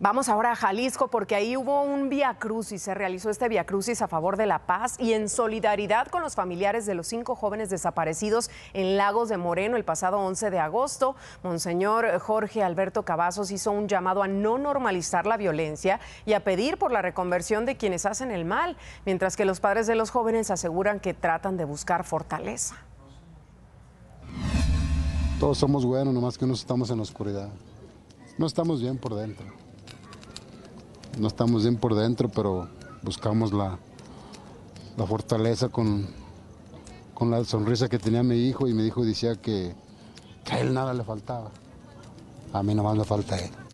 Vamos ahora a Jalisco porque ahí hubo un viacrucis, se realizó este viacrucis a favor de la paz y en solidaridad con los familiares de los 5 jóvenes desaparecidos en Lagos de Moreno el pasado 11 de agosto. Monseñor Jorge Alberto Cavazos hizo un llamado a no normalizar la violencia y a pedir por la reconversión de quienes hacen el mal, mientras que los padres de los jóvenes aseguran que tratan de buscar fortaleza. Todos somos buenos, nomás que unos estamos en la oscuridad. No estamos bien por dentro. No estamos bien por dentro, pero buscamos la fortaleza con la sonrisa que tenía mi hijo, y mi hijo decía que a él nada le faltaba. A mí nomás me falta él.